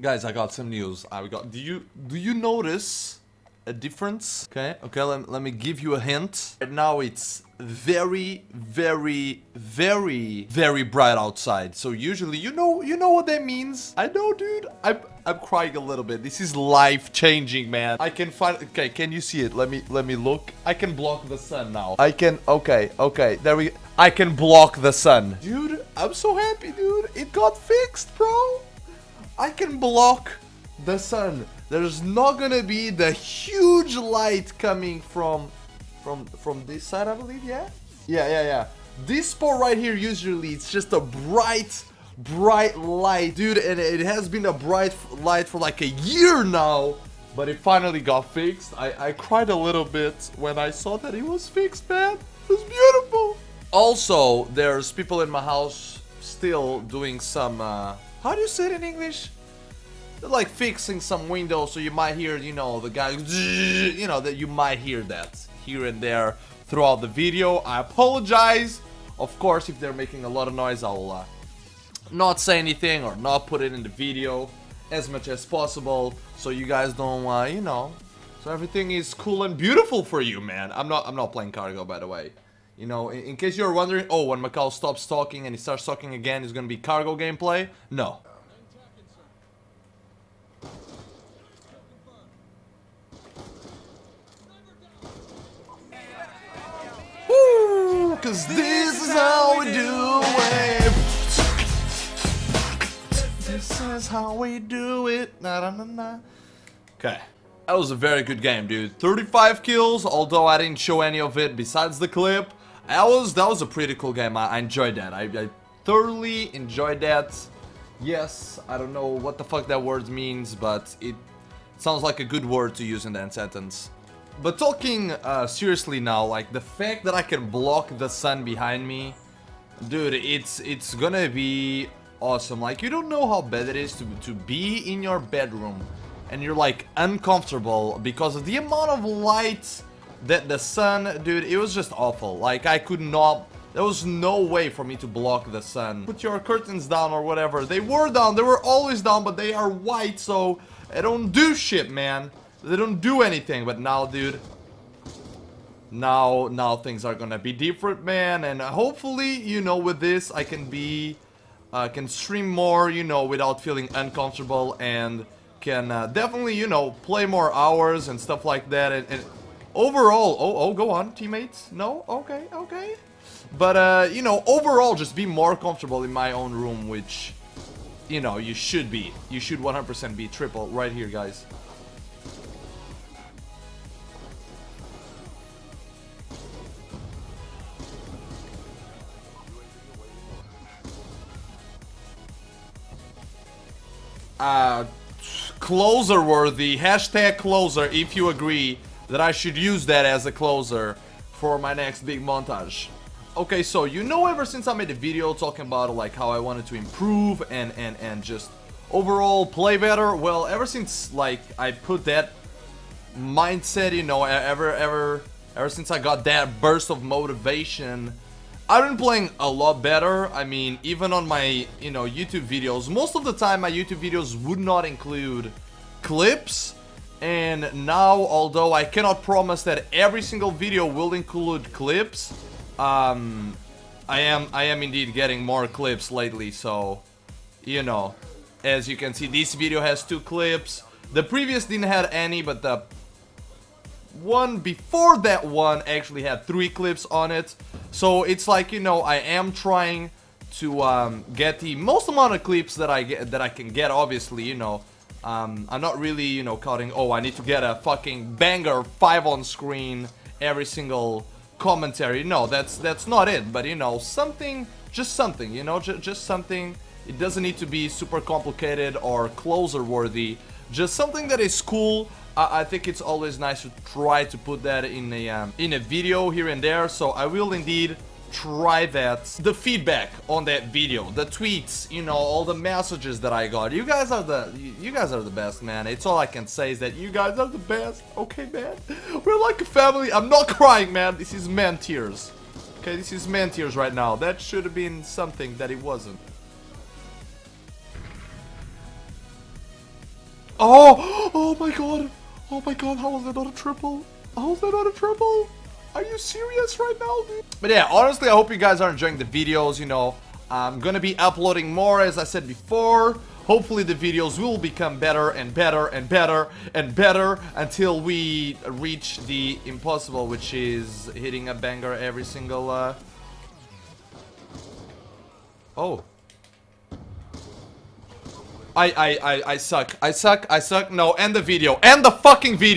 Guys, I got some news. I got. Do you notice a difference? Okay. Let me give you a hint. Right now it's very, very, very, very bright outside. So usually, you know what that means. I know, dude. I'm crying a little bit. This is life-changing, man. I can find. Okay, can you see it? Let me look. I can block the sun now. I can. Okay. There we. I can block the sun, dude. I'm so happy, dude. It got fixed, bro. I can block the sun. There's not gonna be the huge light coming from this side, I believe, yeah? Yeah. This spot right here, usually, it's just a bright light. Dude, and it has been a bright light for like a year now, but it finally got fixed. I cried a little bit when I saw that it was fixed, man. It was beautiful. Also, there's people in my house still doing some, how do you say it in English? They're like fixing some windows, so you might hear, you know, the guy, you know, that you might hear that here and there throughout the video. I apologize. Of course, if they're making a lot of noise, I'll not say anything or not put it in the video as much as possible, so you guys don't, you know, so everything is cool and beautiful for you, man. I'm not playing cargo, by the way. You know, in case you're wondering, oh, when Macau stops talking and he starts talking again, it's gonna be cargo gameplay? No. Woo! Cause this is how we do it. This is how we do it. Na-na-na-na. Okay. That was a very good game, dude. 35 kills, although I didn't show any of it besides the clip. That was a pretty cool game. I enjoyed that. I thoroughly enjoyed that. Yes, I don't know what the fuck that word means, but it sounds like a good word to use in that sentence. But talking seriously now, like the fact that I can block the sun behind me, dude, it's gonna be awesome. Like, you don't know how bad it is to be in your bedroom and you're like uncomfortable because of the amount of light that the sun, dude, it was just awful. Like, I could not, there was no way for me to block the sun. Put your curtains down or whatever. They were down, they were always down, but they are white, so they don't do shit, man. They don't do anything. But now, dude, now things are gonna be different, man. And hopefully, you know, with this, I can be, can stream more, you know, without feeling uncomfortable, and can definitely, you know, play more hours and stuff like that. And overall, oh, go on, teammates. No, okay. But, you know, overall, just be more comfortable in my own room, which, you know, you should be. You should 100% be. Triple right here, guys. Closer worthy. Hashtag closer if you agree that I should use that as a closer for my next big montage. Okay, so you know, ever since I made a video talking about like how I wanted to improve and just overall play better, well, ever since like I put that mindset, you know, ever since I got that burst of motivation, I've been playing a lot better. I mean, even on my, you know, YouTube videos, most of the time my YouTube videos would not include clips. And now, although I cannot promise that every single video will include clips, I am indeed getting more clips lately. So, you know, as you can see, this video has 2 clips. The previous didn't have any, but the one before that one actually had 3 clips on it. So it's like, you know, I am trying to get the most amount of clips that I can get. Obviously, you know, I'm not really, you know, counting, oh, I need to get a fucking banger 5 on screen every single commentary. No, that's not it. But, you know, something, just something, you know, just something. It doesn't need to be super complicated or closer worthy. Just something that is cool. I think it's always nice to try to put that in a video here and there, so I will indeed try that. The feedback on that video, the tweets, you know, all the messages that I got. You guys are the best, man. It's all I can say is that you guys are the best. Okay, man. We're like a family. I'm not crying, man. This is man tears. Okay, this is man tears right now. That should have been something that it wasn't. Oh! Oh my god! Oh my god, how is that not a triple? How is that not a triple? Are you serious right now, dude? But yeah, honestly, I hope you guys are enjoying the videos, you know. I'm gonna be uploading more, as I said before. Hopefully the videos will become better and better and better and better until we reach the impossible, which is hitting a banger every single... Oh. I suck. No, end the video. End the fucking video.